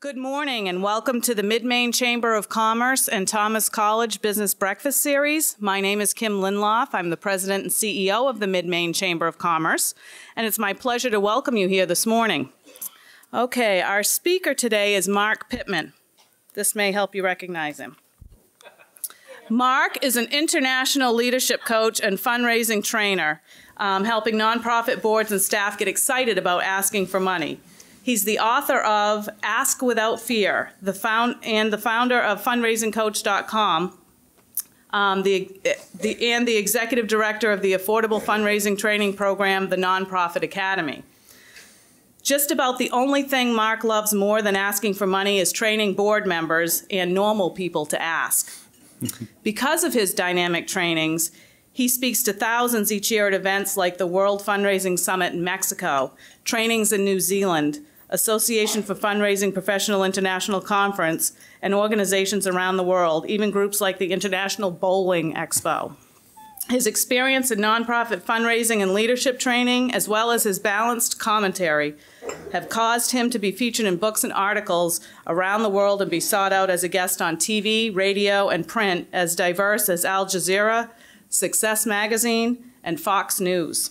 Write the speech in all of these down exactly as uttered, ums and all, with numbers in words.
Good morning and welcome to the Mid-Maine Chamber of Commerce and Thomas College Business Breakfast Series. My name is Kim Linloff. I'm the president and C E O of the Mid-Maine Chamber of Commerce, and it's my pleasure to welcome you here this morning. Okay, our speaker today is Mark Pittman. This may help you recognize him. Mark is an international leadership coach and fundraising trainer, um, helping nonprofit boards and staff get excited about asking for money. He's the author of Ask Without Fear, the found, and the founder of fundraising coach dot com, um, the, the, and the executive director of the affordable fundraising training program, The Nonprofit Academy. Just about the only thing Mark loves more than asking for money is training board members and normal people to ask. Because of his dynamic trainings, he speaks to thousands each year at events like the World Fundraising Summit in Mexico, trainings in New Zealand, Association for Fundraising Professional International Conference, and organizations around the world, even groups like the International Bowling Expo. His experience in nonprofit fundraising and leadership training, as well as his balanced commentary, have caused him to be featured in books and articles around the world and be sought out as a guest on T V, radio, and print as diverse as Al Jazeera, Success Magazine, and Fox News.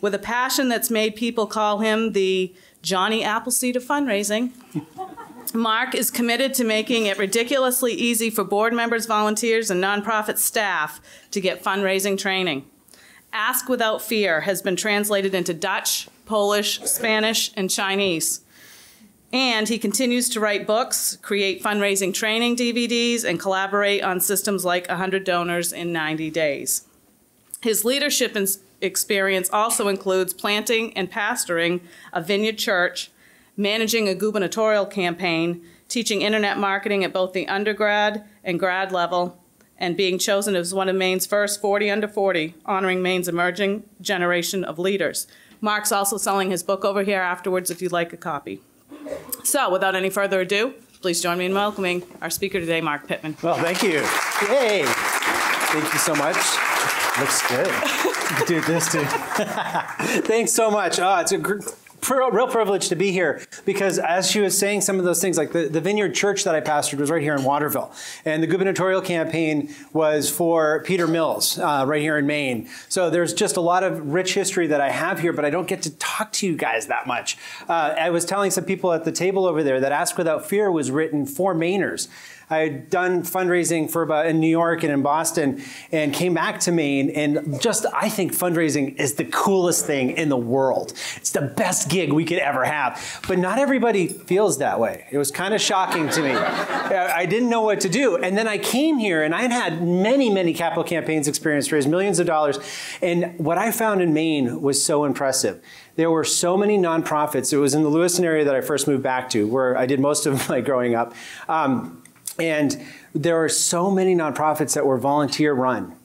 With a passion that's made people call him the Johnny Appleseed of fundraising, Mark is committed to making it ridiculously easy for board members, volunteers, and nonprofit staff to get fundraising training. Ask Without Fear has been translated into Dutch, Polish, Spanish, and Chinese. And he continues to write books, create fundraising training D V Ds, and collaborate on systems like one hundred donors in ninety days. His leadership experience also includes planting and pastoring a vineyard church, managing a gubernatorial campaign, teaching internet marketing at both the undergrad and grad level, and being chosen as one of Maine's first forty under forty, honoring Maine's emerging generation of leaders. Mark's also selling his book over here afterwards if you'd like a copy. So without any further ado, please join me in welcoming our speaker today, Mark Pittman. Well, thank you. Yay. Thank you so much. Looks good. You did this too. Thanks so much. Oh, it's a gr real privilege to be here because as she was saying some of those things, like the, the Vineyard Church that I pastored was right here in Waterville. And the gubernatorial campaign was for Peter Mills uh, right here in Maine. So there's just a lot of rich history that I have here, but I don't get to talk to you guys that much. Uh, I was telling some people at the table over there that Ask Without Fear was written for Mainers. I had done fundraising for about in New York and in Boston and came back to Maine, and just I think fundraising is the coolest thing in the world. It's the best gig we could ever have. But not everybody feels that way. It was kind of shocking to me. I didn't know what to do. And then I came here and I had had many, many capital campaigns experience, raised millions of dollars. And what I found in Maine was so impressive. There were so many nonprofits. It was in the Lewiston area that I first moved back to, where I did most of my growing up. Um, And there are so many nonprofits that were volunteer run.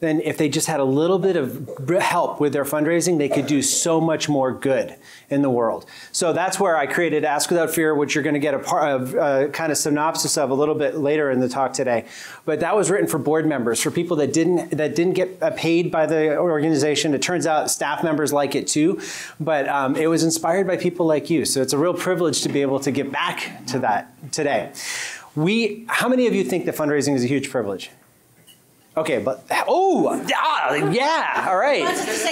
Then if they just had a little bit of help with their fundraising, they could do so much more good in the world. So that's where I created Ask Without Fear, which you're going to get a, part of, a kind of synopsis of a little bit later in the talk today. But that was written for board members, for people that didn't, that didn't get paid by the organization. It turns out staff members like it too, but um, it was inspired by people like you. So it's a real privilege to be able to get back to that today. We, how many of you think that fundraising is a huge privilege? Okay, but oh, ah, yeah, all right.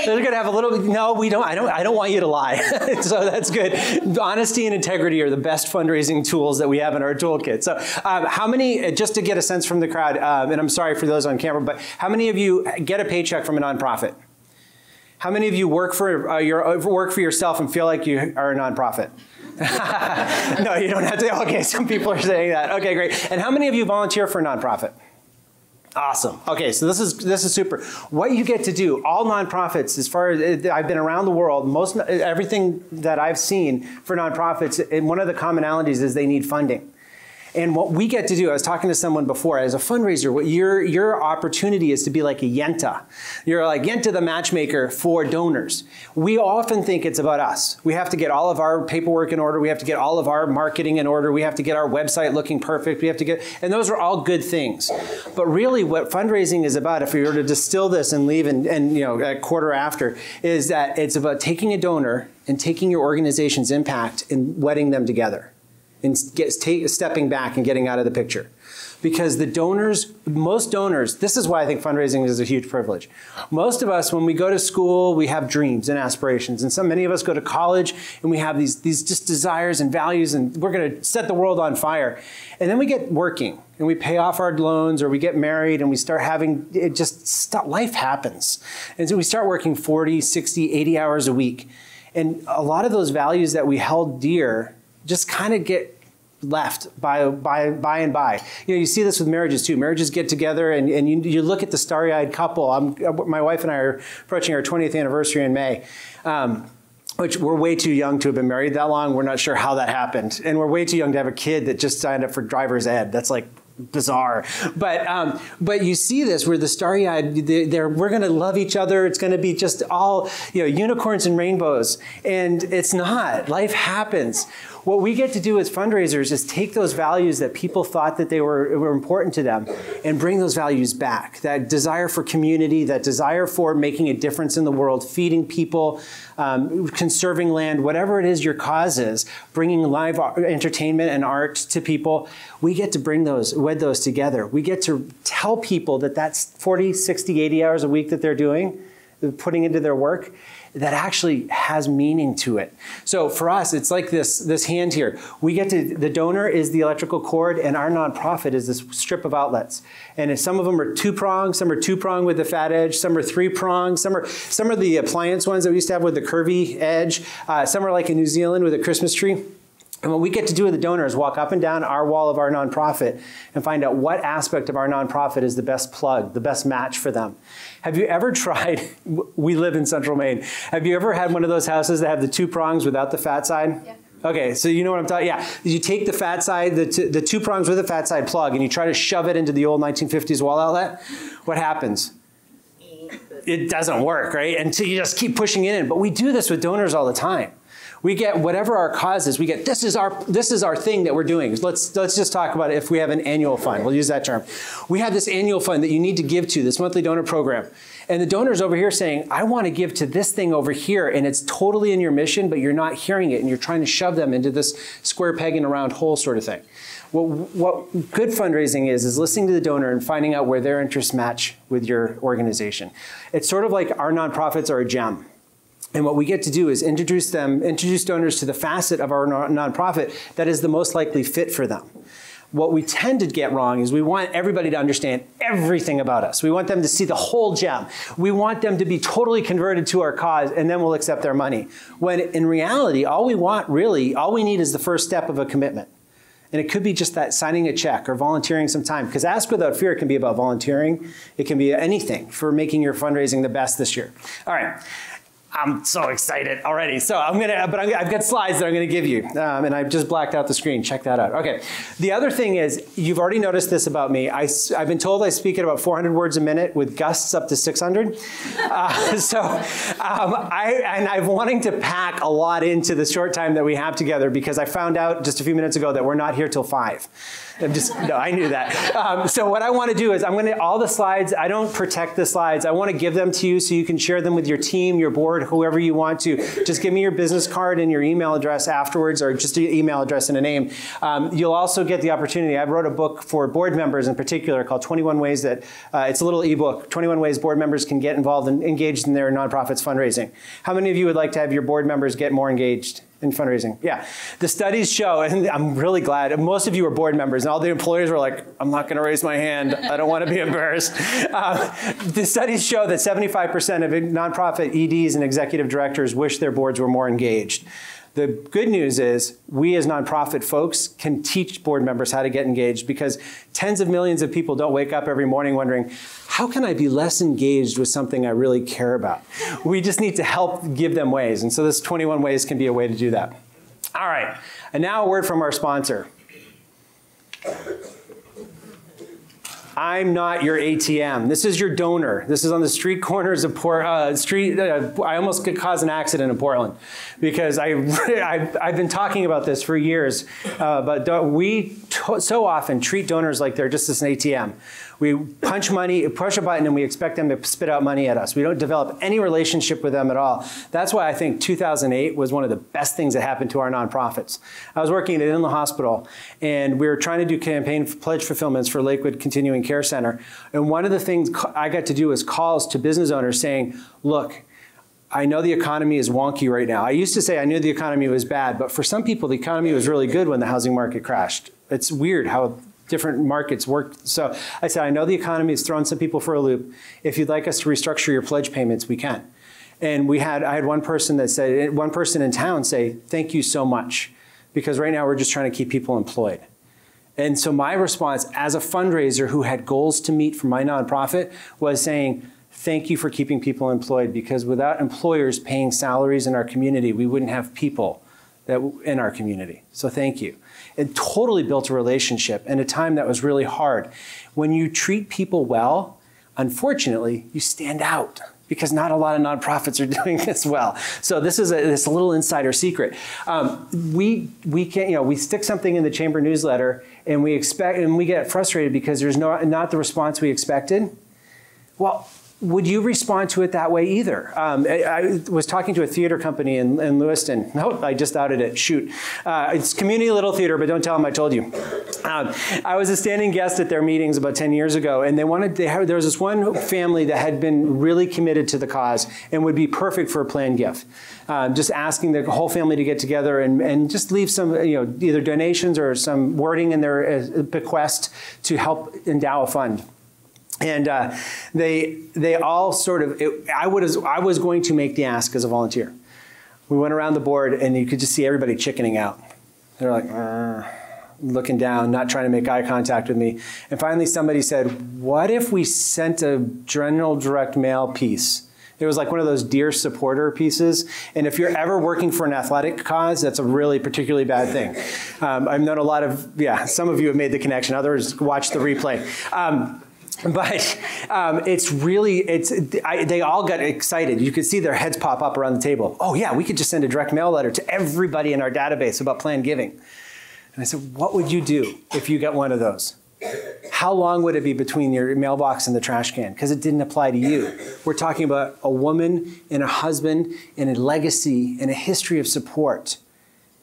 They're going to have a little. No, we don't. I don't. I don't want you to lie. So that's good. Honesty and integrity are the best fundraising tools that we have in our toolkit. So, um, how many? Just to get a sense from the crowd, um, and I'm sorry for those on camera, but how many of you get a paycheck from a nonprofit? How many of you work for uh, your work for yourself and feel like you are a nonprofit? No, you don't have to. Okay, some people are saying that. Okay, great. And how many of you volunteer for a nonprofit? Awesome. Okay, so this is this is super. What you get to do, all nonprofits, as far as I've been around the world, most everything that I've seen for nonprofits, and one of the commonalities is they need funding. And what we get to do, I was talking to someone before, as a fundraiser, what your, your opportunity is to be like a Yenta. You're like Yenta the matchmaker for donors. We often think it's about us. We have to get all of our paperwork in order. We have to get all of our marketing in order. We have to get our website looking perfect. We have to get, and those are all good things. But really what fundraising is about, if we were to distill this and leave and, and you know, a quarter after, is that it's about taking a donor and taking your organization's impact and wedding them together. and gets take, stepping back and getting out of the picture. Because the donors, most donors, this is why I think fundraising is a huge privilege. Most of us, when we go to school, we have dreams and aspirations. And so many of us go to college and we have these, these just desires and values, and we're going to set the world on fire. And then we get working and we pay off our loans, or we get married and we start having, it just, stuff, life happens. And so we start working forty, sixty, eighty hours a week. And a lot of those values that we held dear just kind of get left by, by, by and by. You know, you see this with marriages too. Marriages get together and, and you, you look at the starry-eyed couple. I'm, my wife and I are approaching our twentieth anniversary in May, um, which we're way too young to have been married that long. We're not sure how that happened. And we're way too young to have a kid that just signed up for driver's ed. That's like bizarre. But, um, but you see this where the starry-eyed, they're, we're going to love each other. It's going to be just all, you know, unicorns and rainbows. And it's not. Life happens. What we get to do as fundraisers is take those values that people thought that they were, were important to them and bring those values back. That desire for community, that desire for making a difference in the world, feeding people, um, conserving land, whatever it is your cause is, bringing live entertainment and art to people. We get to bring those, wed those together. We get to tell people that that's forty, sixty, eighty hours a week that they're doing, putting into their work, that actually has meaning to it. So for us, it's like this, this hand here. We get to, the donor is the electrical cord, and our nonprofit is this strip of outlets. And if some of them are two-pronged, some are two-pronged with the fat edge, some are three-pronged, some are, some are the appliance ones that we used to have with the curvy edge, uh, some are like in New Zealand with a Christmas tree. And what we get to do with the donor is walk up and down our wall of our nonprofit and find out what aspect of our nonprofit is the best plug, the best match for them. Have you ever tried, we live in Central Maine, have you ever had one of those houses that have the two prongs without the fat side? Yeah. Okay, so you know what I'm talking, yeah. You take the fat side, the, t the two prongs with the fat side plug, and you try to shove it into the old nineteen fifties wall outlet. What happens? It doesn't work, right? Until you just keep pushing it in. But we do this with donors all the time. We get whatever our cause is, we get, this is our, this is our thing that we're doing. Let's, let's just talk about it. If we have an annual fund, we'll use that term. We have this annual fund that you need to give to, this monthly donor program. And the donor's over here saying, I want to give to this thing over here, and it's totally in your mission, but you're not hearing it, and you're trying to shove them into this square peg in a round hole sort of thing. What, what good fundraising is, is listening to the donor and finding out where their interests match with your organization. It's sort of like our nonprofits are a gem. And what we get to do is introduce them, introduce donors to the facet of our nonprofit that is the most likely fit for them. What we tend to get wrong is we want everybody to understand everything about us. We want them to see the whole gem. We want them to be totally converted to our cause, and then we'll accept their money. When in reality, all we want really, all we need is the first step of a commitment. And it could be just that signing a check or volunteering some time. Because Ask Without Fear can be about volunteering. It can be anything for making your fundraising the best this year. All right. I'm so excited already. So I'm gonna, but I'm, I've got slides that I'm gonna give you. Um, and I've just blacked out the screen, check that out. Okay, the other thing is, you've already noticed this about me. I, I've been told I speak at about four hundred words a minute with gusts up to six hundred. Uh, so um, I, and I'm wanting to pack a lot into the short time that we have together, because I found out just a few minutes ago that we're not here till five. I'm just, no, I knew that. Um, so what I wanna do is I'm gonna, all the slides, I don't protect the slides. I wanna give them to you so you can share them with your team, your board, whoever you want to. Just give me your business card and your email address afterwards, or just your email address and a name. Um, you'll also get the opportunity, I wrote a book for board members in particular called twenty-one Ways That, uh, it's a little ebook, twenty-one Ways Board Members Can Get Involved and Engaged in Their Nonprofits Fundraising. How many of you would like to have your board members get more engaged in fundraising? Yeah, the studies show, and I'm really glad, most of you are board members, and all the employers were like, I'm not gonna raise my hand, I don't wanna be embarrassed. Um, the studies show that seventy-five percent of nonprofit E Ds and executive directors wish their boards were more engaged. The good news is, we as nonprofit folks can teach board members how to get engaged, because tens of millions of people don't wake up every morning wondering, how can I be less engaged with something I really care about? We just need to help give them ways. And so this twenty-one Ways can be a way to do that. All right, and now a word from our sponsor. I'm not your A T M. This is your donor. This is on the street corners of Port, uh, street. Uh, I almost could cause an accident in Portland, because I, I've, I've been talking about this for years, uh, but we so often treat donors like they're just an A T M. We punch money, push a button, and we expect them to spit out money at us. We don't develop any relationship with them at all. That's why I think two thousand eight was one of the best things that happened to our nonprofits. I was working at an inland hospital, and we were trying to do campaign pledge fulfillments for Lakewood Continuing Care Center. And one of the things I got to do was calls to business owners saying, look, I know the economy is wonky right now. I used to say I knew the economy was bad, but for some people, the economy was really good when the housing market crashed. It's weird how different markets work. So I said, I know the economy is throwing some people for a loop. If you'd like us to restructure your pledge payments, we can. And we had, I had one person that said, one person in town say, thank you so much, because right now we're just trying to keep people employed. And so my response as a fundraiser who had goals to meet for my nonprofit was saying, thank you for keeping people employed, because without employers paying salaries in our community, we wouldn't have people that in our community. So thank you. It totally built a relationship in a time that was really hard. When you treat people well, unfortunately, you stand out, because not a lot of nonprofits are doing this well. So this is a, this little insider secret. Um, we we can you know we stick something in the chamber newsletter, and we expect and we get frustrated because there's no not the response we expected. Well, would you respond to it that way either? Um, I, I was talking to a theater company in, in Lewiston. Nope, I just outed it, shoot. Uh, it's community little theater, but don't tell them I told you. Um, I was a standing guest at their meetings about ten years ago, and they wanted, they had, there was this one family that had been really committed to the cause and would be perfect for a planned gift. Uh, just asking the whole family to get together and, and just leave some, you know, either donations or some wording in their bequest to help endow a fund. And uh, they they all sort of, it, I, would have, I was going to make the ask as a volunteer. We went around the board and you could just see everybody chickening out. They're like, uh, looking down, not trying to make eye contact with me. And finally somebody said, what if we sent a general direct mail piece? It was like one of those Dear Supporter pieces. And if you're ever working for an athletic cause, that's a really particularly bad thing. Um, I've known a lot of, yeah, some of you have made the connection, others watched the replay. Um, But um, it's really, it's I, they all got excited. You could see their heads pop up around the table. Oh yeah, we could just send a direct mail letter to everybody in our database about planned giving. And I said, what would you do if you got one of those? How long would it be between your mailbox and the trash can? Because it didn't apply to you. We're talking about a woman and a husband and a legacy and a history of support,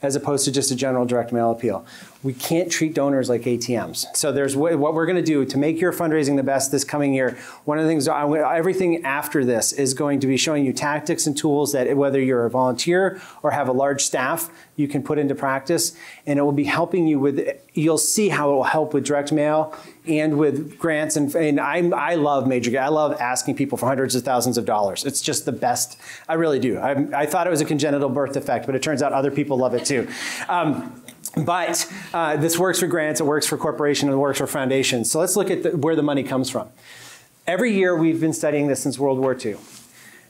as opposed to just a general direct mail appeal. We can't treat donors like A T Ms. So there's what we're gonna do to make your fundraising the best this coming year. One of the things, everything after this is going to be showing you tactics and tools that whether you're a volunteer or have a large staff, you can put into practice, and it will be helping you with, you'll see how it will help with direct mail and with grants. And, and I, I love major, I love asking people for hundreds of thousands of dollars. It's just the best, I really do. I, I thought it was a congenital birth effect, but it turns out other people love it too. Um, But uh, this works for grants, it works for corporations, it works for foundations. So let's look at the, where the money comes from. Every year we've been studying this since World War Two.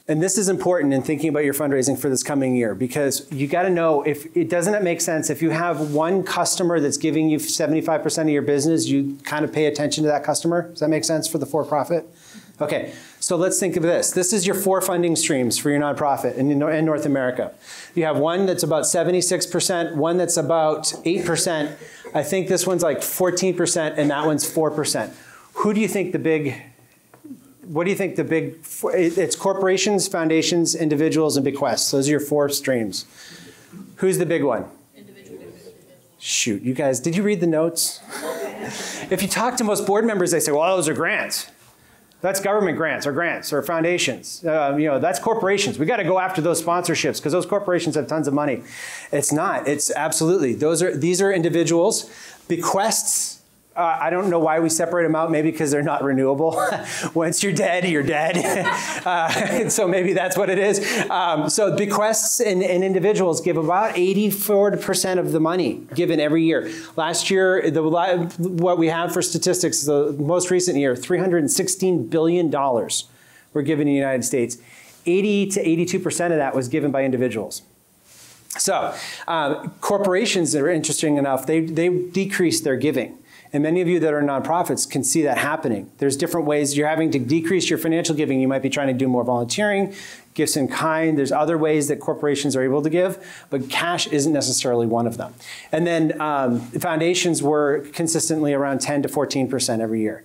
And this is important in thinking about your fundraising for this coming year, because you gotta know, if it doesn't it make sense, if you have one customer that's giving you seventy-five percent of your business, you kind of pay attention to that customer. Does that make sense for the for-profit? Okay, so let's think of this. This is your four funding streams for your nonprofit in, in North America. You have one that's about seventy-six percent, one that's about eight percent. I think this one's like fourteen percent, and that one's four percent. Who do you think the big, what do you think the big, it's corporations, foundations, individuals, and bequests. Those are your four streams. Who's the big one? Individuals. Shoot, you guys, did you read the notes? If you talk to most board members, they say, well, those are grants. That's government grants or grants or foundations. Uh, you know, that's corporations. We got to go after those sponsorships because those corporations have tons of money. It's not. It's absolutely. Those are, these are individuals. Bequests, uh, I don't know why we separate them out. Maybe because they're not renewable. Once you're dead, you're dead. uh, and so maybe that's what it is. Um, so bequests and, and individuals give about eighty-four percent of the money given every year. Last year, the, what we have for statistics, the most recent year, three hundred sixteen billion dollars were given in the United States. eighty to eighty-two percent of that was given by individuals. So uh, corporations that are interesting enough, they, they decreased their giving. And many of you that are nonprofits can see that happening. There's different ways you're having to decrease your financial giving. You might be trying to do more volunteering, gifts in kind. There's other ways that corporations are able to give, but cash isn't necessarily one of them. And then um, foundations were consistently around ten to fourteen percent every year.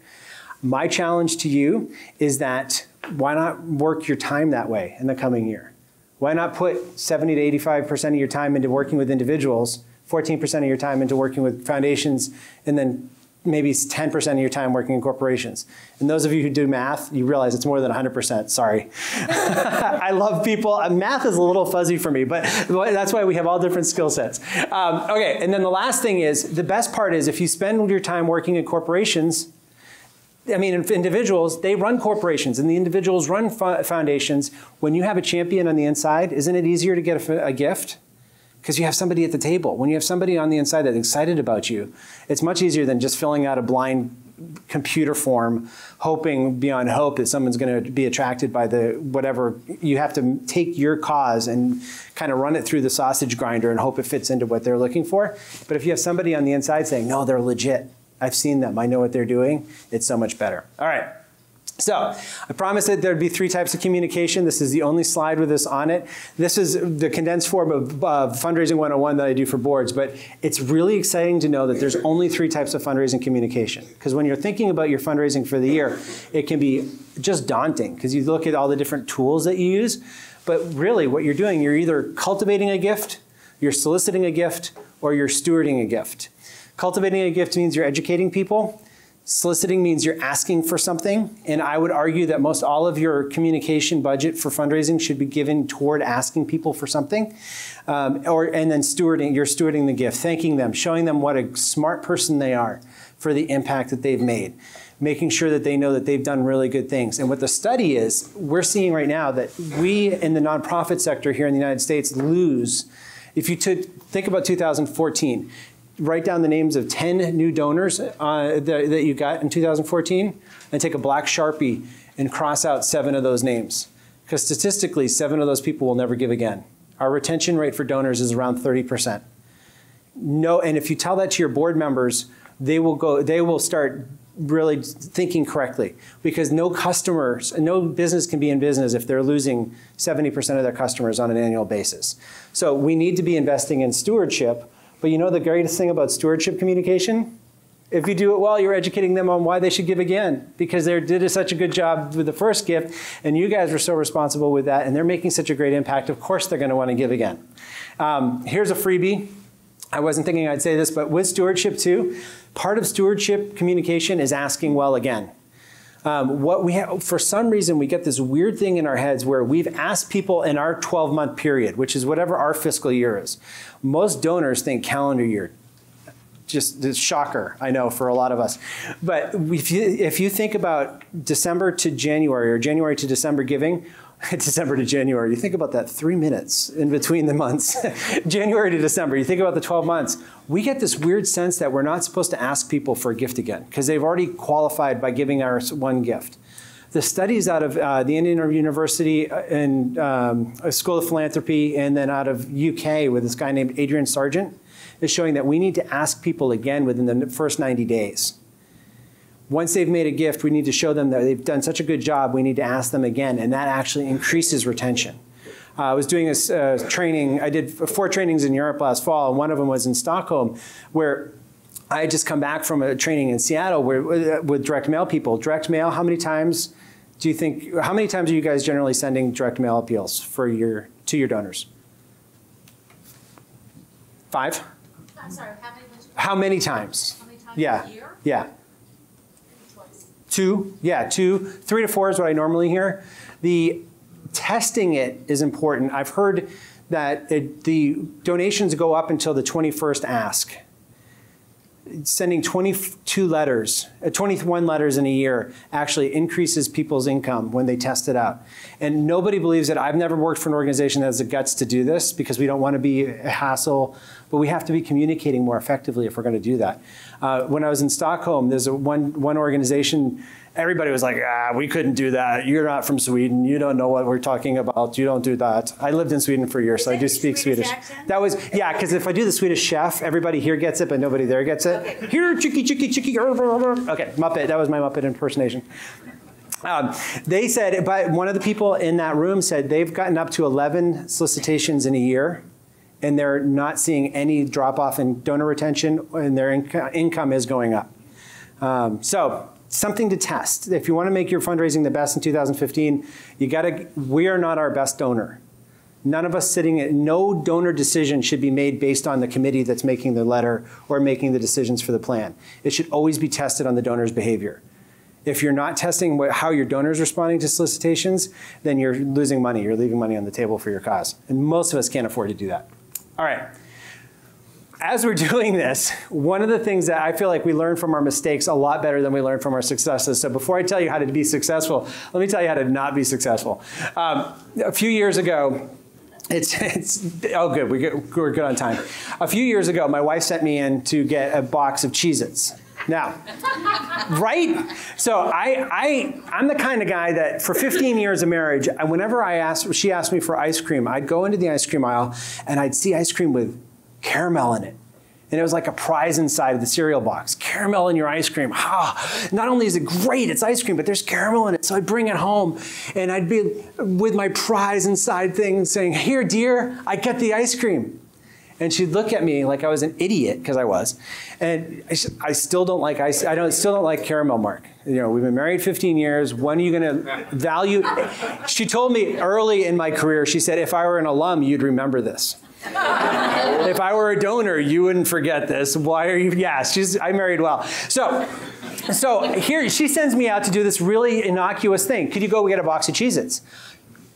My challenge to you is that why not work your time that way in the coming year? Why not put seventy to eighty-five percent of your time into working with individuals, fourteen percent of your time into working with foundations, and then maybe ten percent of your time working in corporations. And those of you who do math, you realize it's more than one hundred percent, sorry. I love people. Math is a little fuzzy for me, but that's why we have all different skill sets. Um, okay, and then the last thing is, the best part is if you spend your time working in corporations, I mean, individuals, they run corporations and the individuals run foundations. When you have a champion on the inside, isn't it easier to get a, a gift? Because you have somebody at the table. When you have somebody on the inside that's excited about you, it's much easier than just filling out a blind computer form, hoping beyond hope that someone's going to be attracted by the whatever. You have to take your cause and kind of run it through the sausage grinder and hope it fits into what they're looking for. But if you have somebody on the inside saying, no, they're legit. I've seen them. I know what they're doing. It's so much better. All right. So I promised that there'd be three types of communication. This is the only slide with this on it. This is the condensed form of uh, Fundraising one oh one that I do for boards, but it's really exciting to know that there's only three types of fundraising communication. Because when you're thinking about your fundraising for the year, it can be just daunting because you look at all the different tools that you use, but really what you're doing, you're either cultivating a gift, you're soliciting a gift, or you're stewarding a gift. Cultivating a gift means you're educating people. Soliciting means you're asking for something, and I would argue that most all of your communication budget for fundraising should be given toward asking people for something, um, or and then stewarding, you're stewarding the gift, thanking them, showing them what a smart person they are for the impact that they've made, making sure that they know that they've done really good things. And what the study is, we're seeing right now that we in the nonprofit sector here in the United States lose, if you took, think about two thousand fourteen, write down the names of ten new donors uh, that, that you got in two thousand fourteen, and take a black Sharpie and cross out seven of those names. Because statistically, seven of those people will never give again. Our retention rate for donors is around thirty percent. No, and if you tell that to your board members, they will go, they will start really thinking correctly, because no customers, no business can be in business if they're losing seventy percent of their customers on an annual basis. So we need to be investing in stewardship. But you know the greatest thing about stewardship communication? If you do it well, you're educating them on why they should give again, because they did such a good job with the first gift, and you guys were so responsible with that, and they're making such a great impact. Of course they're going to want to give again. Um, here's a freebie. I wasn't thinking I'd say this, but with stewardship too, part of stewardship communication is asking well again. Um, what we have, for some reason, we get this weird thing in our heads where we've asked people in our twelve month period, which is whatever our fiscal year is. Most donors think calendar year. Just a shocker, I know, for a lot of us. But if you, if you think about December to January or January to December giving, December to January, you think about that three minutes in between the months. January to December, you think about the twelve months. We get this weird sense that we're not supposed to ask people for a gift again because they've already qualified by giving us one gift. The studies out of uh, the Indian University and um, School of Philanthropy, and then out of U K with this guy named Adrian Sargent, is showing that we need to ask people again within the first ninety days. Once they've made a gift, we need to show them that they've done such a good job, we need to ask them again, and that actually increases retention. Uh, I was doing a uh, training, I did four trainings in Europe last fall, and one of them was in Stockholm, where I had just come back from a training in Seattle where, with direct mail people. Direct mail, how many times do you think, how many times are you guys generally sending direct mail appeals for your, to your donors? Five? I'm sorry, how many? How many times? How many times yeah. a year? Yeah. Two, yeah, two, three to four is what I normally hear. The testing it is important. I've heard that it, the donations go up until the twenty-first ask. Sending twenty-two letters, uh, twenty-one letters in a year actually increases people's income when they test it out. And nobody believes it. I've never worked for an organization that has the guts to do this because we don't want to be a hassle, but we have to be communicating more effectively if we're going to do that. Uh, when I was in Stockholm, there's a one, one organization, everybody was like, ah, we couldn't do that. You're not from Sweden. You don't know what we're talking about. You don't do that. I lived in Sweden for years, so I do speak Swedish. Swedish. That was, yeah, because if I do the Swedish chef, everybody here gets it, but nobody there gets it. Okay. Here, chicky, chicky, chicky. Okay, Muppet. That was my Muppet impersonation. Um, they said, but one of the people in that room said they've gotten up to eleven solicitations in a year, and they're not seeing any drop off in donor retention, and their inc income is going up. Um, so something to test. If you want to make your fundraising the best in two thousand fifteen, you got to, we are not our best donor. None of us sitting at, no donor decision should be made based on the committee that's making the letter or making the decisions for the plan. It should always be tested on the donor's behavior. If you're not testing what, how your donor's responding to solicitations, then you're losing money. You're leaving money on the table for your cause. And most of us can't afford to do that. All right. As we're doing this, one of the things that I feel like we learn from our mistakes a lot better than we learn from our successes. So before I tell you how to be successful, let me tell you how to not be successful. Um, a few years ago, It's, it's, oh good, we get, we're good on time. A few years ago, my wife sent me in to get a box of Cheez-Its. Now, right? So I, I, I'm the kind of guy that for fifteen years of marriage, I, whenever I asked, she asked me for ice cream, I'd go into the ice cream aisle and I'd see ice cream with caramel in it. And it was like a prize inside of the cereal box. Caramel in your ice cream. Ah, not only is it great, it's ice cream, but there's caramel in it. So I'd bring it home and I'd be with my prize inside thing saying, here, dear, I get the ice cream. And she'd look at me like I was an idiot, because I was. And I, I still don't like ice, I don't, still don't like caramel, Mark. You know, we've been married fifteen years. When are you gonna value? She told me early in my career, she said, if I were an alum, you'd remember this. If I were a donor, you wouldn't forget this. Why are you? Yeah, she's, I married well. So, so here she sends me out to do this really innocuous thing. Could you go get a box of Cheez-Its?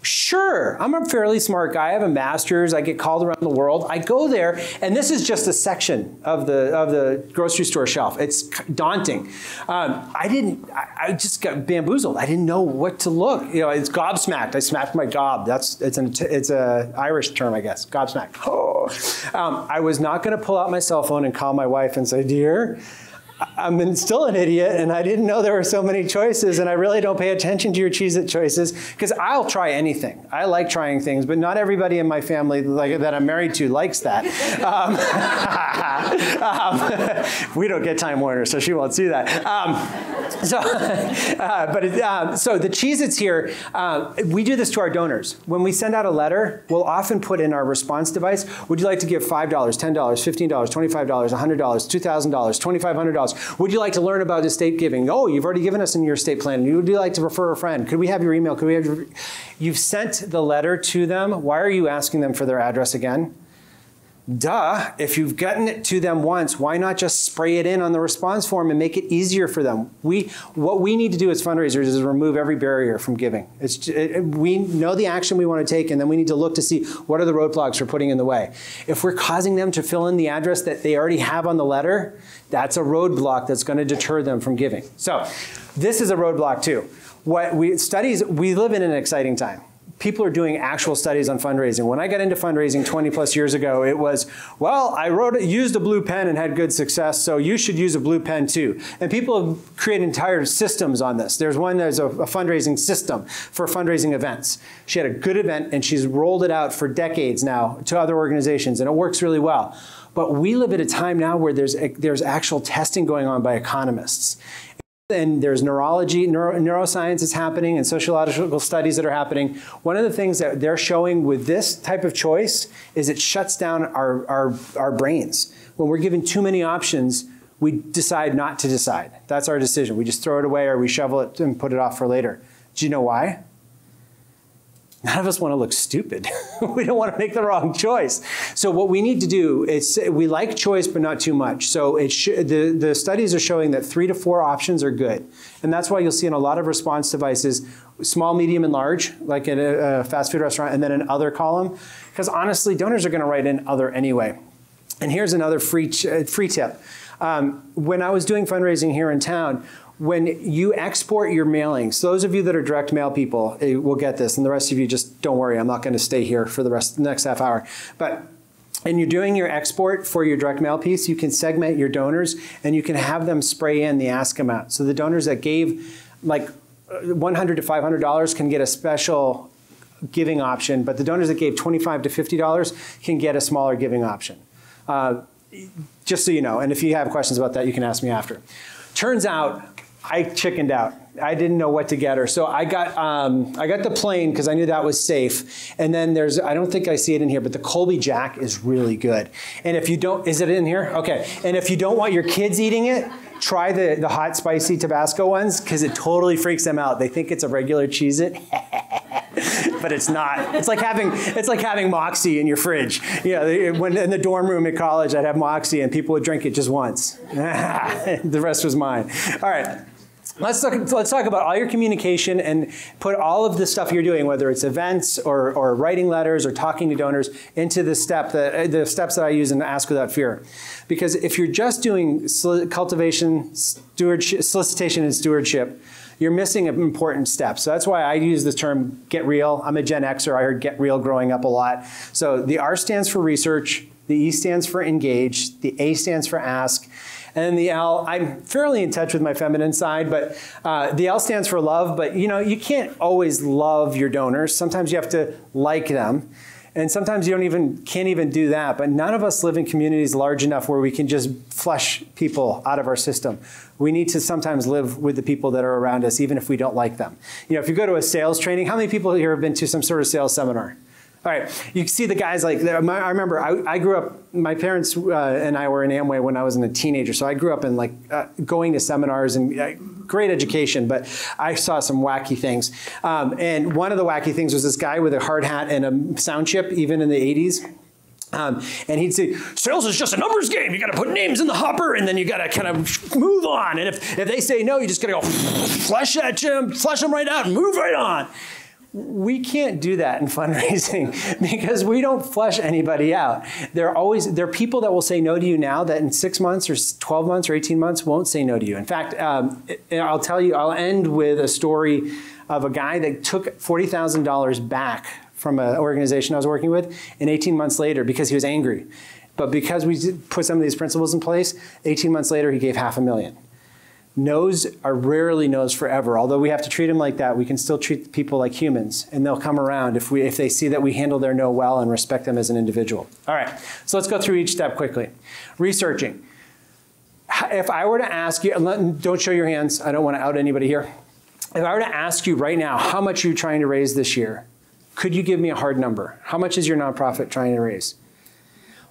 Sure, I'm a fairly smart guy. I have a master's. I get called around the world. I go there, and this is just a section of the of the grocery store shelf. It's daunting. Um, I didn't. I, I just got bamboozled. I didn't know what to look. You know, it's gobsmacked. I smacked my gob. That's it's an it's a Irish term, I guess. Gobsmacked. Oh. Um, I was not going to pull out my cell phone and call my wife and say, dear, I'm still an idiot, and I didn't know there were so many choices, and I really don't pay attention to your Cheez-It choices, because I'll try anything. I like trying things, but not everybody in my family like, that I'm married to likes that. Um, um, we don't get Time Warner, so she won't see that. Um, so, uh, but it, um, so the Cheez-Its here, uh, we do this to our donors. When we send out a letter, we'll often put in our response device, would you like to give five dollars, ten dollars, fifteen dollars, twenty-five dollars, one hundred dollars, two thousand dollars, twenty-five hundred dollars? Would you like to learn about estate giving? Oh, you've already given us in your estate plan. Would you like to refer a friend? Could we have your email? Could we have your... You've sent the letter to them. Why are you asking them for their address again? Duh, if you've gotten it to them once, why not just spray it in on the response form and make it easier for them? We, what we need to do as fundraisers is remove every barrier from giving. It's, it, we know the action we want to take, and then we need to look to see what are the roadblocks we're putting in the way. If we're causing them to fill in the address that they already have on the letter, that's a roadblock that's going to deter them from giving. So this is a roadblock too. What we, studies, we live in an exciting time. People are doing actual studies on fundraising. When I got into fundraising twenty plus years ago, it was, well, I wrote, used a blue pen and had good success, so you should use a blue pen too. And people have created entire systems on this. There's one that's a, a fundraising system for fundraising events. She had a good event and she's rolled it out for decades now to other organizations, and it works really well. But we live at a time now where there's, a, there's actual testing going on by economists. And there's neurology, neuro, neuroscience is happening, and sociological studies that are happening. One of the things that they're showing with this type of choice is it shuts down our, our, our brains. When we're given too many options, we decide not to decide. That's our decision. We just throw it away or we shovel it and put it off for later. Do you know why? None of us want to look stupid. We don't want to make the wrong choice. So what we need to do is, we like choice, but not too much. So it sh the, the studies are showing that three to four options are good. And that's why you'll see in a lot of response devices, small, medium, and large, like in a, a fast food restaurant, and then an other column. Because honestly, donors are going to write in other anyway. And here's another free, ch free tip. Um, when I was doing fundraising here in town, when you export your mailings, those of you that are direct mail people will get this, and the rest of you just don't worry, I'm not going to stay here for the rest of the next half hour. But when you're doing your export for your direct mail piece, you can segment your donors and you can have them spray in the ask amount. So the donors that gave like one hundred to five hundred dollars can get a special giving option, but the donors that gave twenty-five to fifty dollars can get a smaller giving option. Uh, just so you know, and if you have questions about that, you can ask me after. Turns out, I chickened out. I didn't know what to get her. So I got um, I got the plain because I knew that was safe. And then there's, I don't think I see it in here, but the Colby Jack is really good. And if you don't, is it in here? Okay. And if you don't want your kids eating it, try the, the hot spicy Tabasco ones because it totally freaks them out. They think it's a regular Cheez-It. But it's not. It's like having it's like having Moxie in your fridge. You know, when in the dorm room at college, I'd have Moxie, and people would drink it just once. The rest was mine. All right. Let's, look, let's talk about all your communication and put all of the stuff you're doing, whether it's events or, or writing letters or talking to donors, into the, step that, the steps that I use in Ask Without Fear. Because if you're just doing cultivation, stewardship, solicitation, and stewardship, you're missing an important step. So that's why I use the term get real. I'm a Gen Xer. I heard get real growing up a lot. So the R stands for research. The E stands for engage. The A stands for ask. And then the L, I'm fairly in touch with my feminine side, but uh, the L stands for love. But you know, you can't always love your donors. Sometimes you have to like them. And sometimes you don't even, can't even do that. But none of us live in communities large enough where we can just flush people out of our system. We need to sometimes live with the people that are around us, even if we don't like them. You know, if you go to a sales training, how many people here have been to some sort of sales seminar? All right, you see the guys like, I remember I, I grew up, my parents uh, and I were in Amway when I was a teenager. So I grew up in like uh, going to seminars and uh, great education, but I saw some wacky things. Um, and one of the wacky things was this guy with a hard hat and a sound chip, even in the eighties. Um, and he'd say, sales is just a numbers game. You got to put names in the hopper, and then you got to kind of move on. And if, if they say no, you just got to go flush that gym, flush them right out and move right on. We can't do that in fundraising because we don't flush anybody out. There are always, there are people that will say no to you now that in six months or twelve months or eighteen months won't say no to you. In fact, um, I'll tell you, I'll end with a story of a guy that took forty thousand dollars back from an organization I was working with, and eighteen months later, because he was angry. But because we put some of these principles in place, eighteen months later, he gave half a million. No's are rarely no's forever. Although we have to treat them like that, we can still treat people like humans, and they'll come around if we if they see that we handle their no well and respect them as an individual. All right, so let's go through each step quickly. Researching. If I were to ask you, and don't show your hands, I don't want to out anybody here. If I were to ask you right now, how much are you trying to raise this year? Could you give me a hard number? How much is your nonprofit trying to raise?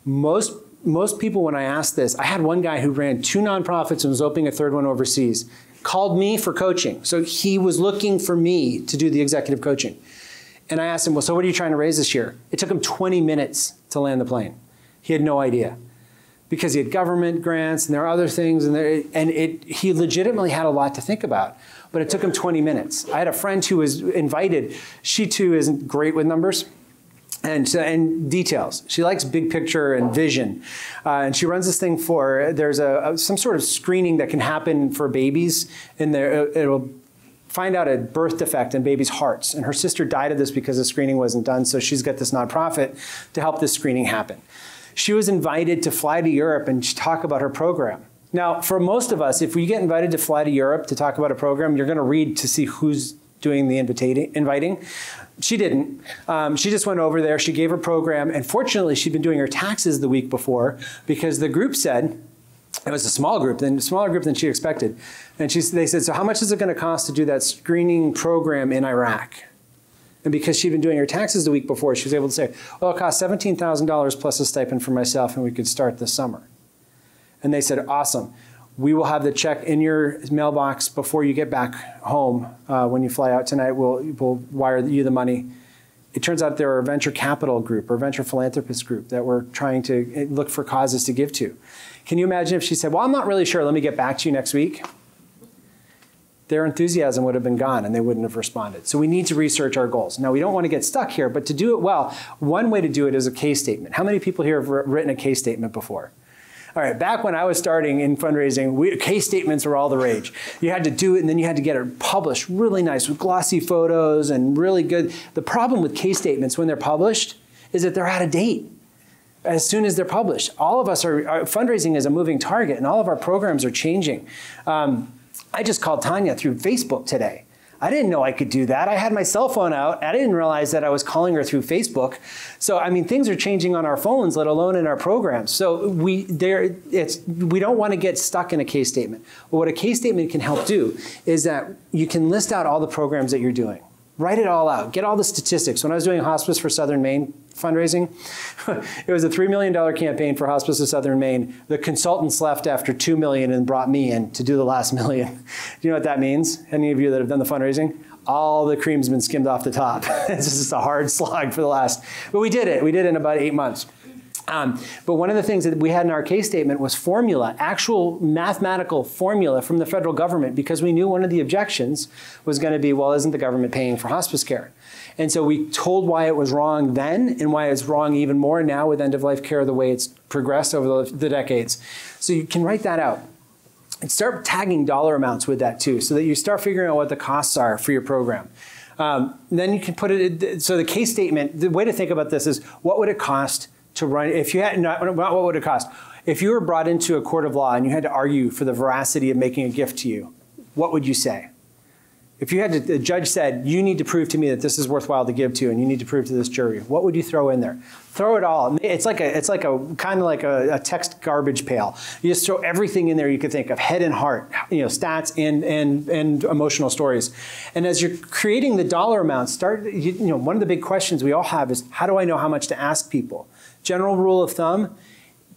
Most Most people, when I asked this, I had one guy who ran two nonprofits and was opening a third one overseas, called me for coaching. So he was looking for me to do the executive coaching. And I asked him, well, so what are you trying to raise this year? It took him twenty minutes to land the plane. He had no idea because he had government grants and there are other things. And, there, and it, he legitimately had a lot to think about, but it took him twenty minutes. I had a friend who was invited. She too isn't great with numbers. And, and details. She likes big picture and vision. Uh, and she runs this thing for, there's a, a some sort of screening that can happen for babies. And it, it'll find out a birth defect in babies' hearts. And her sister died of this because the screening wasn't done. So she's got this nonprofit to help this screening happen. She was invited to fly to Europe and talk about her program. Now, for most of us, if we get invited to fly to Europe to talk about a program, you're going to read to see who's doing the inviting. She didn't. Um, she just went over there. She gave her program. And fortunately, she'd been doing her taxes the week before because the group said, it was a small group, then smaller group than she expected. And she, they said, so how much is it going to cost to do that screening program in Iraq? And because she'd been doing her taxes the week before, she was able to say, well, it cost seventeen thousand dollars plus a stipend for myself, and we could start this summer. And they said, awesome. We will have the check in your mailbox before you get back home. Uh, when you fly out tonight, we'll, we'll wire you the money. It turns out there are a venture capital group or venture philanthropist group that we're trying to look for causes to give to. Can you imagine if she said, well, I'm not really sure. Let me get back to you next week. Their enthusiasm would have been gone and they wouldn't have responded. So we need to research our goals. Now, we don't want to get stuck here, but to do it well, one way to do it is a case statement. How many people here have written a case statement before? All right, back when I was starting in fundraising, we, case statements were all the rage. You had to do it, and then you had to get it published really nice with glossy photos and really good. The problem with case statements when they're published is that they're out of date as soon as they're published. All of us are, our, fundraising is a moving target, and all of our programs are changing. Um, I just called Tanya through Facebook today. I didn't know I could do that. I had my cell phone out. I didn't realize that I was calling her through Facebook. So, I mean, things are changing on our phones, let alone in our programs. So we, there, it's, we don't want to get stuck in a case statement. But what a case statement can help do is that you can list out all the programs that you're doing. Write it all out. Get all the statistics. When I was doing hospice for Southern Maine fundraising, it was a three million dollar campaign for hospice of Southern Maine. The consultants left after two million dollars and brought me in to do the last million. Do you know what that means? Any of you that have done the fundraising? All the cream's been skimmed off the top. It's just a hard slog for the last. But we did it. We did it in about eight months. Um, but one of the things that we had in our case statement was formula, actual mathematical formula from the federal government, because we knew one of the objections was going to be, well, isn't the government paying for hospice care? And so we told why it was wrong then and why it's wrong even more now with end-of-life care, the way it's progressed over the, the decades. So you can write that out. And start tagging dollar amounts with that too, so that you start figuring out what the costs are for your program. Um, then you can put it, so the case statement, the way to think about this is, what would it cost to run, if you had, not, not what would it cost? If you were brought into a court of law and you had to argue for the veracity of making a gift to you, what would you say? If you had to, the judge said, you need to prove to me that this is worthwhile to give to, and you need to prove to this jury, what would you throw in there? Throw it all. It's like a, it's like a, kind of like a, a text garbage pail. You just throw everything in there you could think of, head and heart, you know, stats and, and, and emotional stories. And as you're creating the dollar amounts, start, you, you know, one of the big questions we all have is, how do I know how much to ask people? General rule of thumb,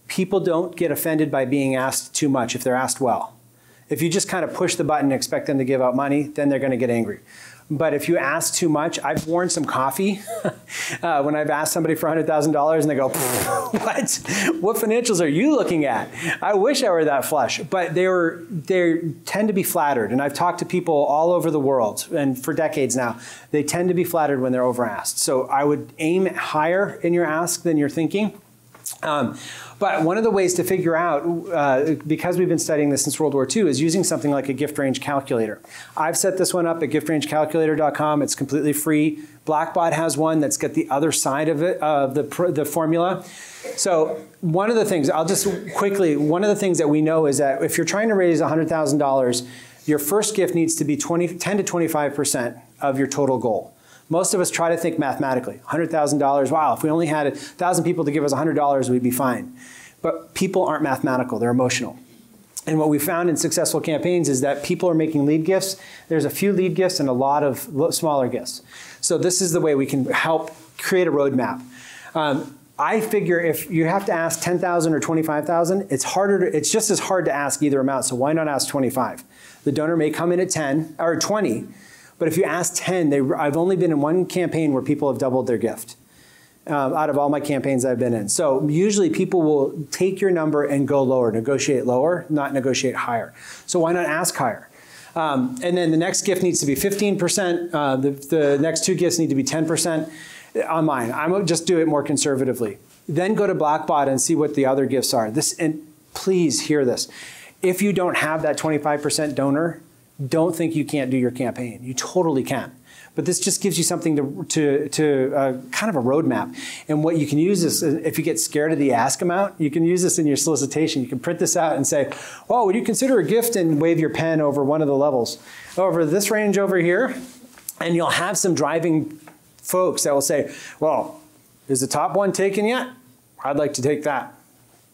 people don't get offended by being asked too much if they're asked well. If you just kind of push the button and expect them to give out money, then they're going to get angry. But if you ask too much, I've worn some coffee uh, when I've asked somebody for one hundred thousand dollars and they go, what? What financials are you looking at? I wish I were that flush. But they were, they tend to be flattered. And I've talked to people all over the world, and for decades now, they tend to be flattered when they're overasked. So I would aim higher in your ask than you're thinking. Um, but one of the ways to figure out, uh, because we've been studying this since World War Two, is using something like a gift range calculator. I've set this one up at gift range calculator dot com. It's completely free. Blackbaud has one that's got the other side of it, of uh, the, the formula. So one of the things, I'll just quickly, one of the things that we know is that if you're trying to raise one hundred thousand dollars, your first gift needs to be twenty, ten to twenty-five percent of your total goal. Most of us try to think mathematically. one hundred thousand dollars, wow, if we only had one thousand people to give us one hundred dollars, we'd be fine. But people aren't mathematical, they're emotional. And what we found in successful campaigns is that people are making lead gifts. There's a few lead gifts and a lot of smaller gifts. So this is the way we can help create a roadmap. Um, I figure if you have to ask ten thousand or twenty-five thousand, it's harder to, it's just as hard to ask either amount, so why not ask twenty-five? The donor may come in at ten or twenty, but if you ask ten, they, I've only been in one campaign where people have doubled their gift um, out of all my campaigns I've been in. So usually people will take your number and go lower, negotiate lower, not negotiate higher. So why not ask higher? Um, and then the next gift needs to be fifteen percent. Uh, the, the next two gifts need to be ten percent on mine. I'm gonna just do it more conservatively. Then go to Blackbaud and see what the other gifts are. This, and please hear this. If you don't have that twenty-five percent donor, don't think you can't do your campaign. You totally can. But this just gives you something to, to, to uh, kind of a roadmap. And what you can use is, if you get scared of the ask amount, you can use this in your solicitation. You can print this out and say, oh, would you consider a gift, and wave your pen over one of the levels, over this range over here. And you'll have some driving folks that will say, well, is the top one taken yet? I'd like to take that.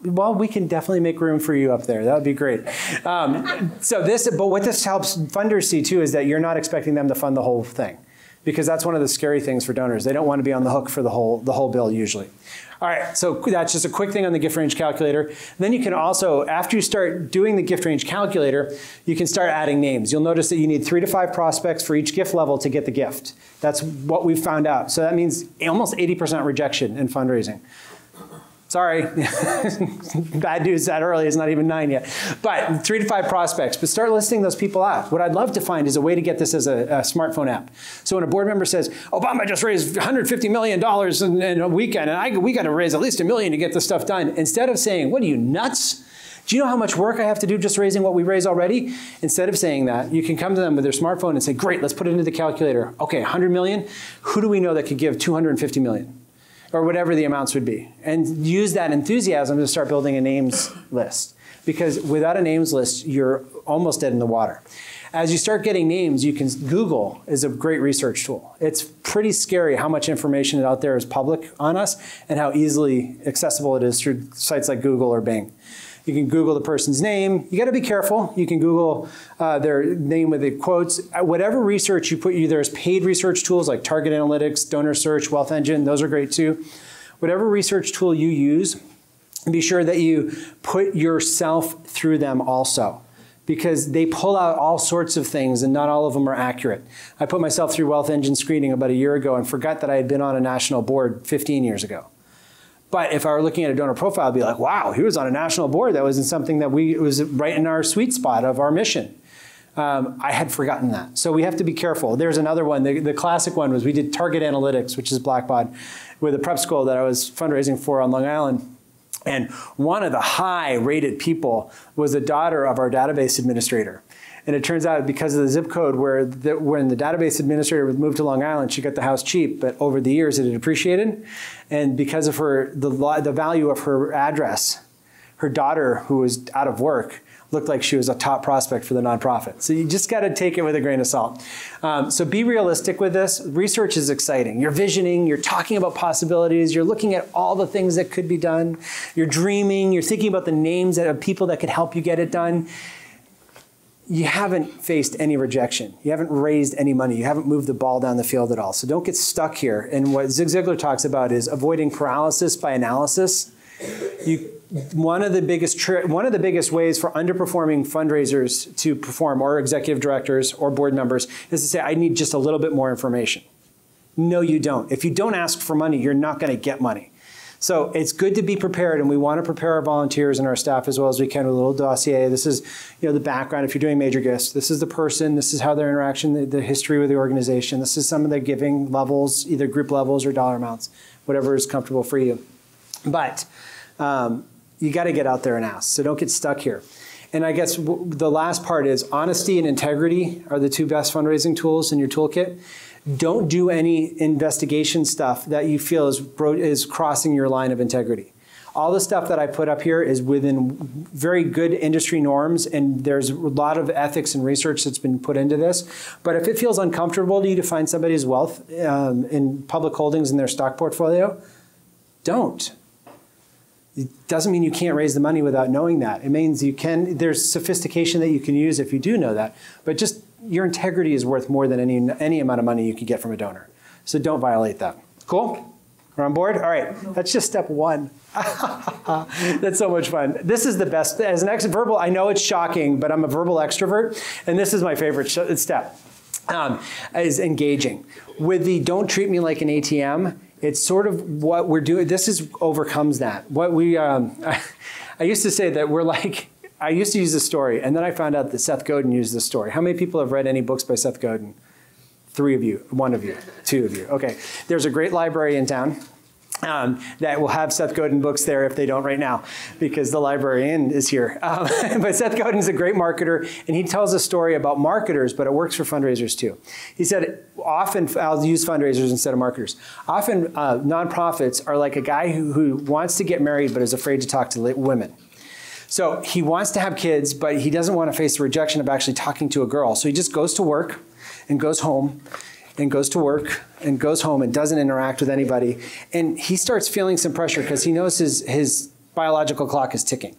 Well, we can definitely make room for you up there. That would be great. Um, so this, but what this helps funders see too is that you're not expecting them to fund the whole thing, because that's one of the scary things for donors. They don't want to be on the hook for the whole the whole bill usually. All right, so that's just a quick thing on the gift range calculator. Then you can also, after you start doing the gift range calculator, you can start adding names. You'll notice that you need three to five prospects for each gift level to get the gift. That's what we've found out. So that means almost eighty percent rejection in fundraising. Sorry, bad news that early, it's not even nine yet. But three to five prospects, but start listing those people out. What I'd love to find is a way to get this as a, a smartphone app. So when a board member says, Obama just raised one hundred fifty million dollars in, in a weekend, and I, we gotta raise at least a million to get this stuff done, instead of saying, what are you, nuts? Do you know how much work I have to do just raising what we raise already? Instead of saying that, you can come to them with their smartphone and say, great, let's put it into the calculator. Okay, one hundred million, who do we know that could give two hundred fifty million? Or whatever the amounts would be. And use that enthusiasm to start building a names list. Because without a names list, you're almost dead in the water. as you start getting names, you can, Google is a great research tool. It's pretty scary how much information out there is public on us and how easily accessible it is through sites like Google or Bing. You can Google the person's name. You gotta be careful. You can Google uh, their name with the quotes. Whatever research you put, either as paid research tools like Target Analytics, Donor Search, Wealth Engine, those are great too. Whatever research tool you use, be sure that you put yourself through them also, because they pull out all sorts of things and not all of them are accurate. I put myself through Wealth Engine screening about a year ago and forgot that I had been on a national board fifteen years ago. But if I were looking at a donor profile, I'd be like, wow, he was on a national board. That wasn't something that we, it was right in our sweet spot of our mission. Um, I had forgotten that. So we have to be careful. There's another one. The, the classic one was we did Target Analytics, which is Blackbaud, with a prep school that I was fundraising for on Long Island. And one of the high rated people was the daughter of our database administrator. And it turns out because of the zip code where the, when the database administrator moved to Long Island, she got the house cheap, but over the years it had depreciated. And because of her, the, the value of her address, her daughter, who was out of work, looked like she was a top prospect for the nonprofit. So you just gotta take it with a grain of salt. Um, so be realistic with this. Research is exciting. You're visioning, you're talking about possibilities, you're looking at all the things that could be done, you're dreaming, you're thinking about the names of people that could help you get it done. You haven't faced any rejection. You haven't raised any money. You haven't moved the ball down the field at all. So don't get stuck here. And what Zig Ziglar talks about is avoiding paralysis by analysis. You, one of the biggest one of the biggest ways for underperforming fundraisers to perform, or executive directors or board members, is to say, I need just a little bit more information. No, you don't. If you don't ask for money, you're not going to get money. So it's good to be prepared, and we want to prepare our volunteers and our staff as well as we can with a little dossier. This is, you know, the background. If you're doing major gifts, this is the person, this is how their interaction, the, the history with the organization, this is some of their giving levels, either group levels or dollar amounts, whatever is comfortable for you. But um, you got to get out there and ask. So don't get stuck here. And I guess w the last part is honesty and integrity are the two best fundraising tools in your toolkit. Don't do any investigation stuff that you feel is, is crossing your line of integrity. All the stuff that I put up here is within very good industry norms, and there's a lot of ethics and research that's been put into this. But if it feels uncomfortable to you to find somebody's wealth um, in public holdings in their stock portfolio, don't. It doesn't mean you can't raise the money without knowing that. It means you can, there's sophistication that you can use if you do know that, but just your integrity is worth more than any, any amount of money you can get from a donor. So don't violate that. Cool? We're on board? All right, that's just step one. That's so much fun. This is the best, as an ex-verbal, I know it's shocking, but I'm a verbal extrovert, and this is my favorite step, um, is engaging. With the don't treat me like an A T M, it's sort of what we're doing. This is overcomes that. What we, um, I, I used to say that we're like, I used to use this story, and then I found out that Seth Godin used this story. How many people have read any books by Seth Godin? Three of you, one of you, two of you. Okay, there's a great library in town um, that will have Seth Godin books there if they don't right now, because the librarian is here. Um, but Seth Godin's a great marketer, and he tells a story about marketers, but it works for fundraisers too. He said, often, I'll use fundraisers instead of marketers. Often uh, nonprofits are like a guy who, who wants to get married but is afraid to talk to women. So he wants to have kids, but he doesn't want to face the rejection of actually talking to a girl. So he just goes to work and goes home and goes to work and goes home and doesn't interact with anybody. And he starts feeling some pressure because he knows his, his biological clock is ticking.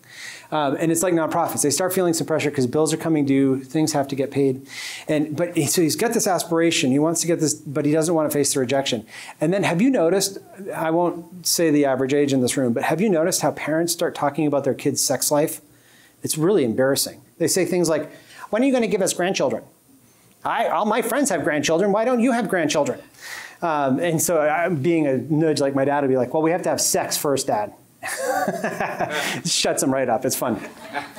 Um, and it's like nonprofits. They start feeling some pressure because bills are coming due, things have to get paid. And, but he, so he's got this aspiration. He wants to get this, but he doesn't want to face the rejection. And then have you noticed, I won't say the average age in this room, but have you noticed how parents start talking about their kids' sex life? It's really embarrassing. They say things like, when are you going to give us grandchildren? I, all my friends have grandchildren. Why don't you have grandchildren? Um, and so I'm being a nudge like my dad would be like, well, we have to have sex first, Dad. Shuts him right up. It's fun.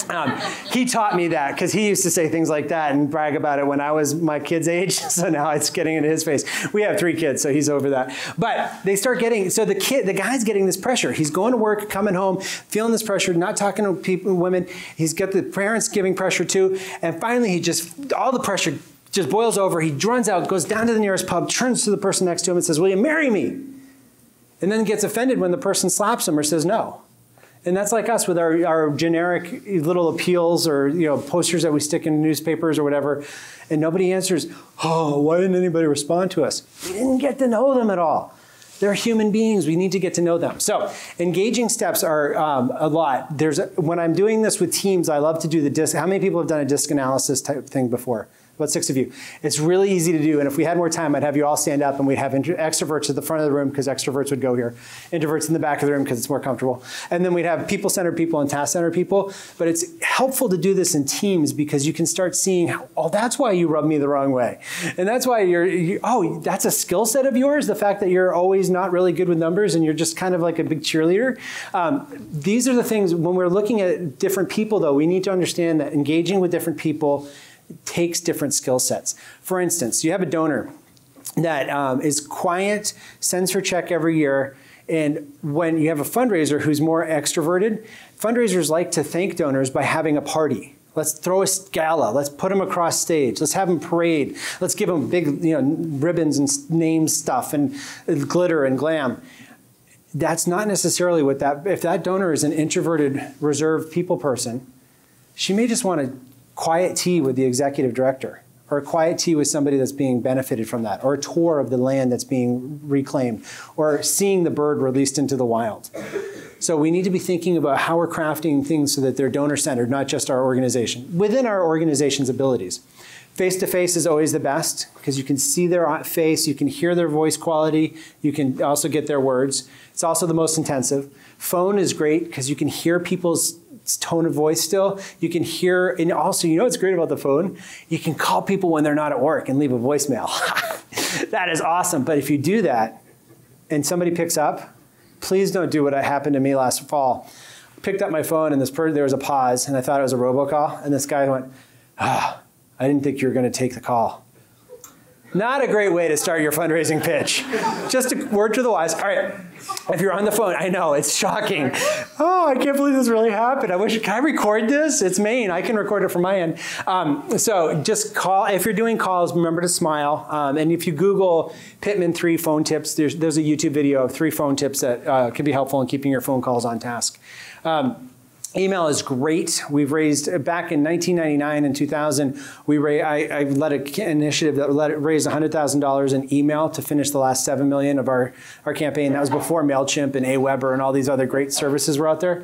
Um, he taught me that because he used to say things like that and brag about it when I was my kid's age. So now it's getting into his face. We have three kids, so he's over that. But they start getting, so the kid, the guy's getting this pressure. He's going to work, coming home, feeling this pressure, not talking to people, women. He's got the parents giving pressure too. And finally, he just, all the pressure just boils over. He runs out, goes down to the nearest pub, turns to the person next to him and says, will you marry me? And then gets offended when the person slaps him or says no. And that's like us with our, our generic little appeals or, you know, posters that we stick in newspapers or whatever. And nobody answers, oh, why didn't anybody respond to us? We didn't get to know them at all. They're human beings. We need to get to know them. So engaging steps are um, a lot. There's a, when I'm doing this with teams, I love to do the disc. How many people have done a disc analysis type thing before? About six of you. It's really easy to do. And if we had more time, I'd have you all stand up and we'd have extroverts at the front of the room because extroverts would go here. Introverts in the back of the room because it's more comfortable. And then we'd have people-centered people and task-centered people. But it's helpful to do this in teams because you can start seeing, how, oh, that's why you rubbed me the wrong way. And that's why you're, you, oh, that's a skill set of yours, the fact that you're always not really good with numbers and you're just kind of like a big cheerleader. Um, these are the things, when we're looking at different people though, we need to understand that engaging with different people takes different skill sets. For instance, you have a donor that um, is quiet, sends her check every year, and when you have a fundraiser who's more extroverted, fundraisers like to thank donors by having a party. Let's throw a gala. Let's put them across stage. Let's have them parade. Let's give them big, you know, ribbons and name stuff and glitter and glam. That's not necessarily what that, if that donor is an introverted, reserved people person, she may just want to quiet tea with the executive director, or a quiet tea with somebody that's being benefited from that, or a tour of the land that's being reclaimed, or seeing the bird released into the wild. So we need to be thinking about how we're crafting things so that they're donor-centered, not just our organization, within our organization's abilities. Face-to-face is always the best because you can see their face, you can hear their voice quality, you can also get their words. It's also the most intensive. Phone is great because you can hear people's tone of voice still. You can hear, and also, you know what's great about the phone? You can call people when they're not at work and leave a voicemail. That is awesome. But if you do that and somebody picks up, please don't do what happened to me last fall. I picked up my phone and this per there was a pause and I thought it was a robocall. And this guy went, ah, I didn't think you were going to take the call. Not a great way to start your fundraising pitch. Just a word to the wise. All right, if you're on the phone, I know, it's shocking. Oh, I can't believe this really happened. I wish, can I record this? It's Maine, I can record it from my end. Um, so just call, if you're doing calls, remember to smile. Um, and if you Google Pittman three phone tips, there's, there's a YouTube video of three phone tips that uh, can be helpful in keeping your phone calls on task. Um, Email is great. We've raised, back in nineteen ninety-nine and two thousand, we ra I, I led an initiative that let it raise one hundred thousand dollars in email to finish the last seven million dollars of our, our campaign. That was before MailChimp and AWeber and all these other great services were out there.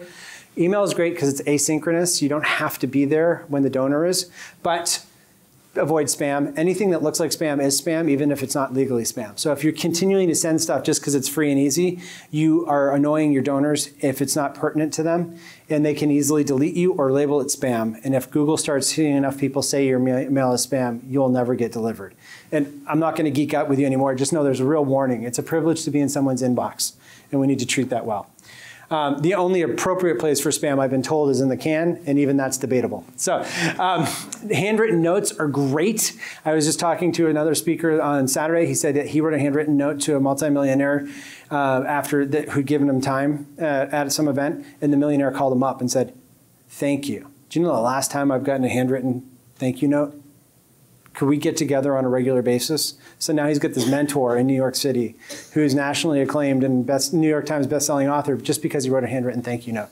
Email is great because it's asynchronous. You don't have to be there when the donor is, but avoid spam. Anything that looks like spam is spam, even if it's not legally spam. So if you're continuing to send stuff just because it's free and easy, you are annoying your donors if it's not pertinent to them, and they can easily delete you or label it spam. And if Google starts seeing enough people say your mail is spam, you'll never get delivered. And I'm not going to geek out with you anymore. Just know there's a real warning. It's a privilege to be in someone's inbox, and we need to treat that well. Um, the only appropriate place for spam, I've been told, is in the can, and even that's debatable. So um, handwritten notes are great. I was just talking to another speaker on Saturday. He said that he wrote a handwritten note to a multimillionaire uh, after that, who'd given him time uh, at some event, and the millionaire called him up and said, thank you. Do you know the last time I've gotten a handwritten thank you note? Could we get together on a regular basis? So now he's got this mentor in New York City who's nationally acclaimed and best New York Times bestselling author just because he wrote a handwritten thank you note.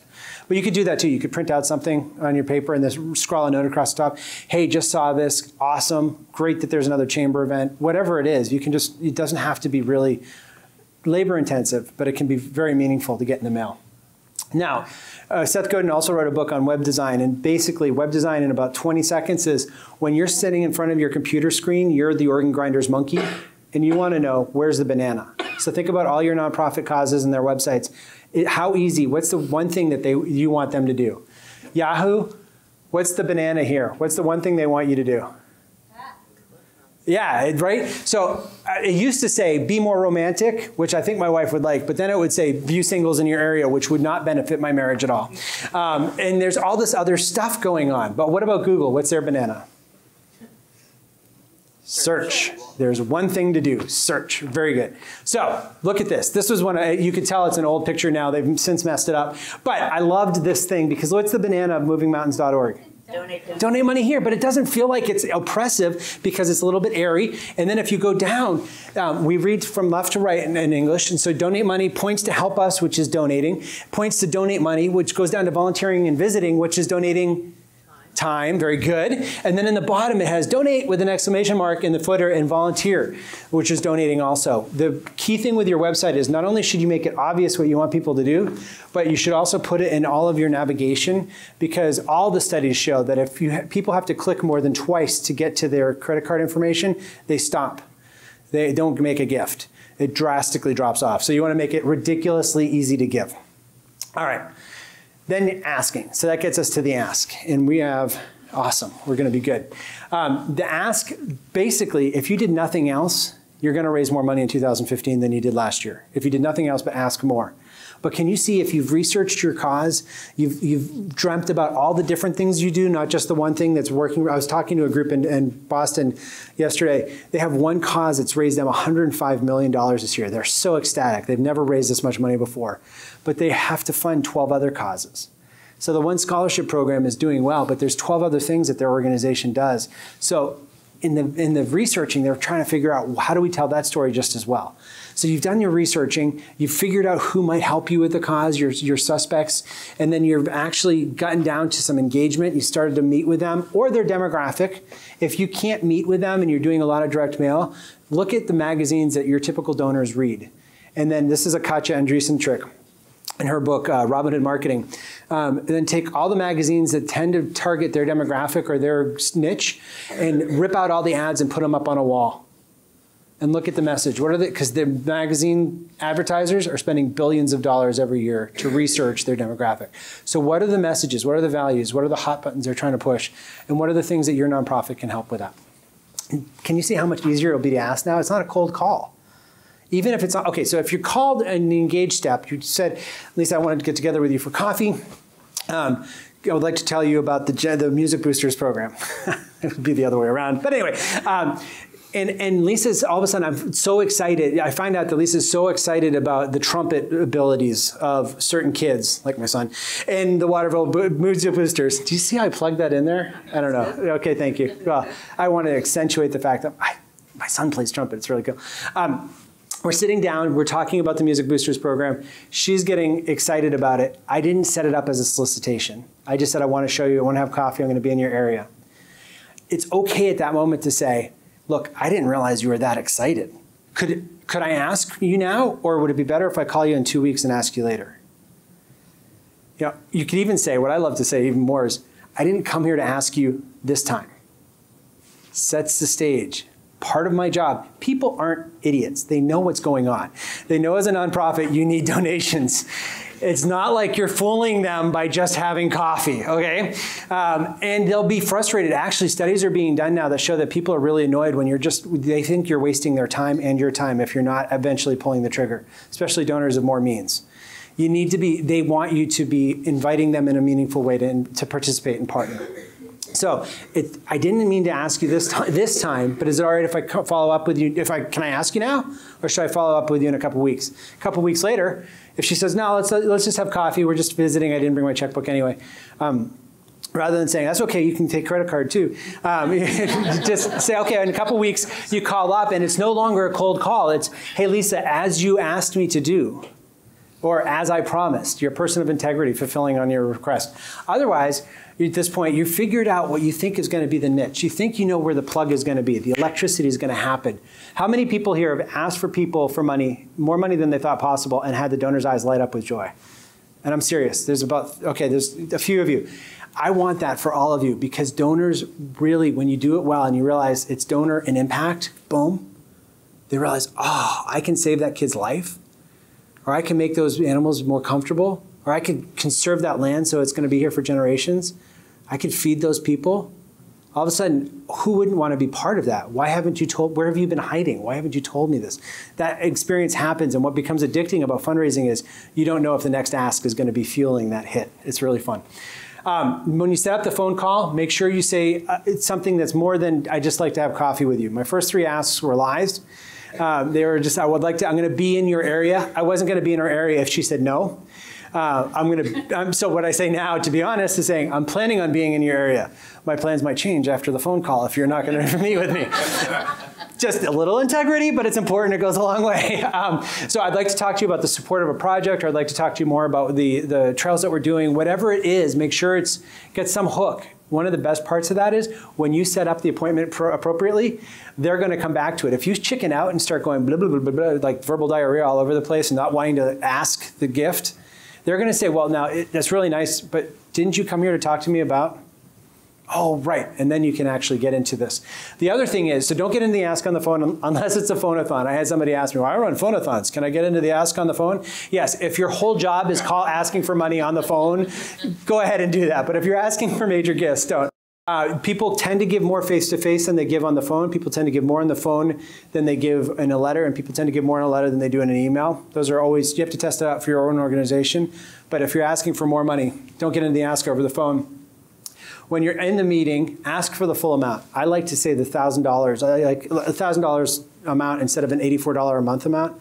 But you could do that too. You could print out something on your paper and then scrawl a note across the top. Hey, just saw this. Awesome. Great that there's another chamber event. Whatever it is, you can just, it doesn't have to be really labor intensive, but it can be very meaningful to get in the mail. Now, uh, Seth Godin also wrote a book on web design, and basically web design in about twenty seconds is when you're sitting in front of your computer screen, you're the organ grinder's monkey, and you want to know where's the banana. So think about all your nonprofit causes and their websites. It, how easy, what's the one thing that they, you want them to do? Yahoo, what's the banana here? What's the one thing they want you to do? Yeah, right? So it used to say, be more romantic, which I think my wife would like, but then it would say, view singles in your area, which would not benefit my marriage at all. Um, and there's all this other stuff going on. But what about Google? What's their banana? Search. There's one thing to do, search. Very good. So look at this. This was one, I, you could tell it's an old picture now. They've since messed it up. But I loved this thing because what's the banana of moving mountains dot org? donate, donate. donate money here. But it doesn't feel like it's oppressive because it's a little bit airy. And then if you go down, um, we read from left to right in, in English. And so donate money points to help us, which is donating. Points to donate money, which goes down to volunteering and visiting, which is donating time, very good. And then in the bottom, it has donate with an exclamation mark in the footer and volunteer, which is donating also. The key thing with your website is not only should you make it obvious what you want people to do, but you should also put it in all of your navigation, because all the studies show that if you ha- people have to click more than twice to get to their credit card information, they stop. They don't make a gift. It drastically drops off. So you want to make it ridiculously easy to give. All right. Then asking. So that gets us to the ask. And we have, awesome, we're going to be good. Um, the ask, basically, if you did nothing else, you're going to raise more money in two thousand fifteen than you did last year. If you did nothing else but ask more. But can you see if you've researched your cause, you've, you've dreamt about all the different things you do, not just the one thing that's working. I was talking to a group in, in Boston yesterday. They have one cause that's raised them one hundred five million dollars this year. They're so ecstatic. They've never raised this much money before. But they have to fund twelve other causes. So the one scholarship program is doing well, but there's twelve other things that their organization does. So in the, in the researching, they're trying to figure out, how do we tell that story just as well? So you've done your researching, you've figured out who might help you with the cause, your, your suspects, and then you've actually gotten down to some engagement. You started to meet with them or their demographic. If you can't meet with them and you're doing a lot of direct mail, look at the magazines that your typical donors read. And then this is a Katja Andreessen trick in her book, uh, Robin Hood Marketing. Um, and then take all the magazines that tend to target their demographic or their niche and rip out all the ads and put them up on a wall. And look at the message. What are they? Because the magazine advertisers are spending billions of dollars every year to research their demographic. So what are the messages? What are the values? What are the hot buttons they're trying to push? And what are the things that your nonprofit can help with that? Can you see how much easier it'll be to ask now? It's not a cold call. Even if it's not, okay, so if you called an engaged step, you said, Lisa, I wanted to get together with you for coffee. Um, I would like to tell you about the, the Music Boosters program. It would be the other way around. But anyway, um, And, and Lisa's, all of a sudden, I'm so excited. I find out that Lisa's so excited about the trumpet abilities of certain kids, like my son, and the Waterville Music Boosters. Do you see how I plugged that in there? I don't know. Okay, thank you. Well, I want to accentuate the fact that I, my son plays trumpet. It's really cool. Um, We're sitting down, we're talking about the Music Boosters program. She's getting excited about it. I didn't set it up as a solicitation. I just said, I want to show you, I want to have coffee, I'm going to be in your area. It's okay at that moment to say, look, I didn't realize you were that excited. Could, could I ask you now, or would it be better if I call you in two weeks and ask you later? You know, you could even say, what I love to say even more is, I didn't come here to ask you this time. Sets the stage. Part of my job. People aren't idiots. They know what's going on. They know as a nonprofit, you need donations. It's not like you're fooling them by just having coffee, okay? Um, and they'll be frustrated. Actually, studies are being done now that show that people are really annoyed when you're just, they think you're wasting their time and your time if you're not eventually pulling the trigger, especially donors of more means. You need to be, they want you to be inviting them in a meaningful way to, to participate and partner. So it, I didn't mean to ask you this time, this time, but is it all right if I follow up with you? If I can I ask you now, or should I follow up with you in a couple weeks? A couple weeks later, if she says no, let's let's just have coffee. We're just visiting. I didn't bring my checkbook anyway. Um, rather than saying that's okay, you can take credit card too. Um, just say okay. In a couple weeks, you call up, and it's no longer a cold call. It's hey Lisa, as you asked me to do. Or as I promised, you're a person of integrity fulfilling on your request. Otherwise, at this point, you figured out what you think is going to be the niche. You think you know where the plug is going to be. The electricity is going to happen. How many people here have asked for people for money, more money than they thought possible, and had the donor's eyes light up with joy? And I'm serious. There's about, okay, there's a few of you. I want that for all of you, because donors really, when you do it well and you realize it's donor and impact, boom, they realize, oh, I can save that kid's life. Or I can make those animals more comfortable, or I could conserve that land so it's going to be here for generations. I could feed those people. All of a sudden, who wouldn't want to be part of that? Why haven't you told, where have you been hiding? Why haven't you told me this? That experience happens, and what becomes addicting about fundraising is you don't know if the next ask is going to be fueling that hit. It's really fun. Um, when you set up the phone call, make sure you say uh, it's something that's more than, I just like to have coffee with you. My first three asks were lies. Um, they were just, I would like to, I'm going to be in your area. I wasn't going to be in her area if she said no. Uh, I'm going to. Um, so what I say now, to be honest, is saying I'm planning on being in your area. My plans might change after the phone call if you're not going to meet with me. Just a little integrity, but it's important. It goes a long way. Um, so I'd like to talk to you about the support of a project, or I'd like to talk to you more about the the trails that we're doing. Whatever it is, make sure it's get some hook. One of the best parts of that is when you set up the appointment pro appropriately, they're going to come back to it. If you chicken out and start going blah, blah, blah, blah, blah, like verbal diarrhea all over the place and not wanting to ask the gift, they're going to say, well, now it, that's really nice, but didn't you come here to talk to me about? Oh, right. And then you can actually get into this. The other thing is, so don't get into the ask on the phone unless it's a phone-a-thon. I had somebody ask me, well, I run phone-a-thons. Can I get into the ask on the phone? Yes. If your whole job is call asking for money on the phone, go ahead and do that. But if you're asking for major gifts, don't. Uh, people tend to give more face-to-face than they give on the phone. People tend to give more on the phone than they give in a letter, and people tend to give more in a letter than they do in an email. Those are always, you have to test it out for your own organization. But if you're asking for more money, don't get into the ask over the phone. When you're in the meeting, ask for the full amount. I like to say the one thousand dollars, I like one thousand dollars amount instead of an eighty-four dollars a month amount.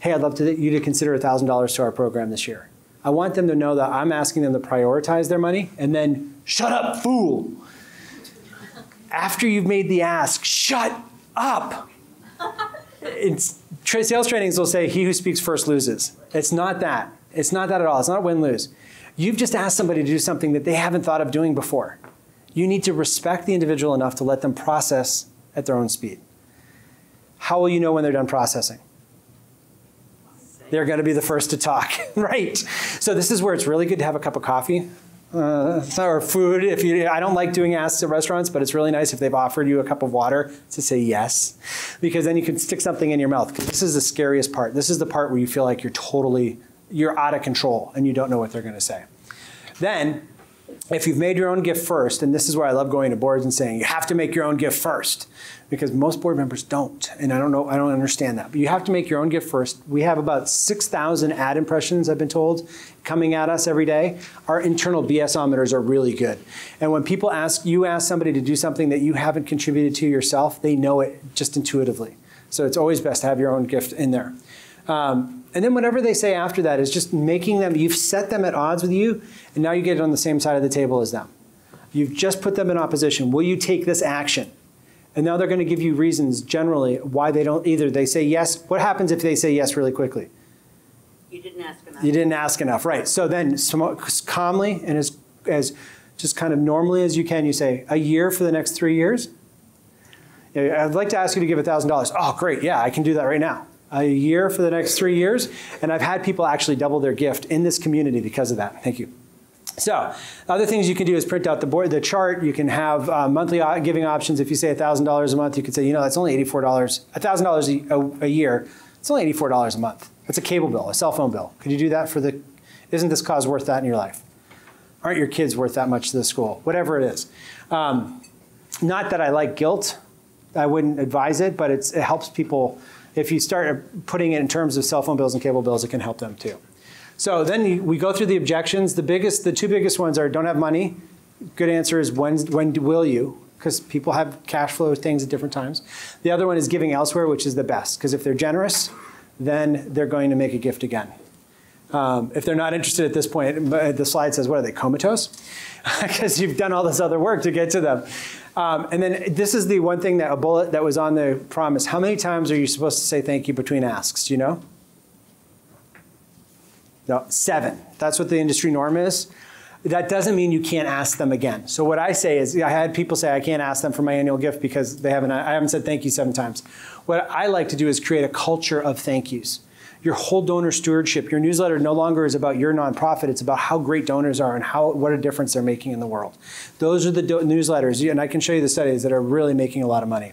Hey, I'd love to, you to consider one thousand dollars to our program this year. I want them to know that I'm asking them to prioritize their money, and then shut up, fool. After you've made the ask, shut up. It's, tra- sales trainings will say, he who speaks first loses. It's not that. It's not that at all. It's not win-lose. You've just asked somebody to do something that they haven't thought of doing before. You need to respect the individual enough to let them process at their own speed. How will you know when they're done processing? They're going to be the first to talk, right? So this is where it's really good to have a cup of coffee uh, or food. If you, I don't like doing asks at restaurants, but it's really nice if they've offered you a cup of water to say yes, because then you can stick something in your mouth. This is the scariest part. This is the part where you feel like you're totally you're out of control and you don't know what they're going to say. Then, if you've made your own gift first, and this is where I love going to boards and saying, you have to make your own gift first, because most board members don't. And I don't know, I don't understand that. But you have to make your own gift first. We have about six thousand ad impressions, I've been told, coming at us every day. Our internal B S-ometers are really good. And when people ask, you ask somebody to do something that you haven't contributed to yourself, they know it just intuitively. So it's always best to have your own gift in there. Um, And then whatever they say after that is just making them, you've set them at odds with you, and now you get it on the same side of the table as them. You've just put them in opposition. Will you take this action? And now they're going to give you reasons generally why they don't either. They say yes. What happens if they say yes really quickly? You didn't ask enough. You didn't ask enough, right. So then calmly and as, as just kind of normally as you can, you say, a year for the next three years? I'd like to ask you to give one thousand dollars. Oh, great. Yeah, I can do that right now. A year for the next three years, and I've had people actually double their gift in this community because of that. Thank you. So, other things you can do is print out the board, the chart. You can have uh, monthly giving options. If you say one thousand dollars a month, you could say, you know, that's only eighty-four dollars. one thousand dollars a year, it's only eighty-four dollars a month. That's a cable bill, a cell phone bill. Could you do that for the, isn't this cause worth that in your life? Aren't your kids worth that much to the school? Whatever it is. Um, not that I like guilt. I wouldn't advise it, but it's, it helps people. If you start putting it in terms of cell phone bills and cable bills, it can help them too. So then we go through the objections. The biggest, the two biggest ones are don't have money. Good answer is when, when will you? Because people have cash flow things at different times. The other one is giving elsewhere, which is the best. Because if they're generous, then they're going to make a gift again. Um, if they're not interested at this point, the slide says, what are they, comatose? Because you've done all this other work to get to them. Um, and then this is the one thing that a bullet that was on the promise. How many times are you supposed to say thank you between asks? Do you know? No, seven. That's what the industry norm is. That doesn't mean you can't ask them again. So what I say is I had people say I can't ask them for my annual gift because they haven't, I haven't said thank you seven times. What I like to do is create a culture of thank yous. Your whole donor stewardship, your newsletter no longer is about your nonprofit, it's about how great donors are and how what a difference they're making in the world. Those are the newsletters, and I can show you the studies that are really making a lot of money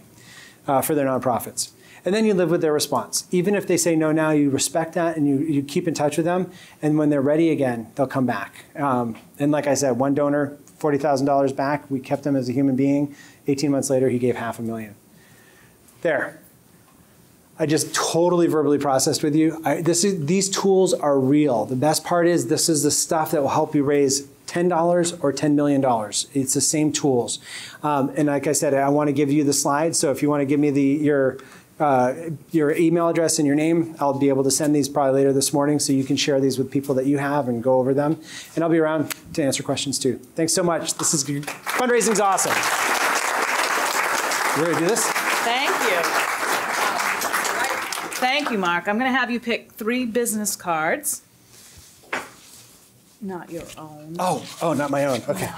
uh, for their nonprofits. And then you live with their response. Even if they say no now, you respect that and you, you keep in touch with them, and when they're ready again, they'll come back. Um, and like I said, one donor, forty thousand dollars back, we kept him as a human being. eighteen months later, he gave half a million. There. I just totally verbally processed with you. I, this is, these tools are real. The best part is this is the stuff that will help you raise ten dollars or ten million dollars. It's the same tools. Um, and like I said, I want to give you the slides. So if you want to give me the your uh, your email address and your name. I'll be able to send these probably later this morning so you can share these with people that you have and go over them. And I'll be around to answer questions too. Thanks so much. This is good. Fundraising's awesome. We're going to do this. Thank you. Thank you, Mark. I'm going to have you pick three business cards. Not your own. Oh, oh, not my own. Okay.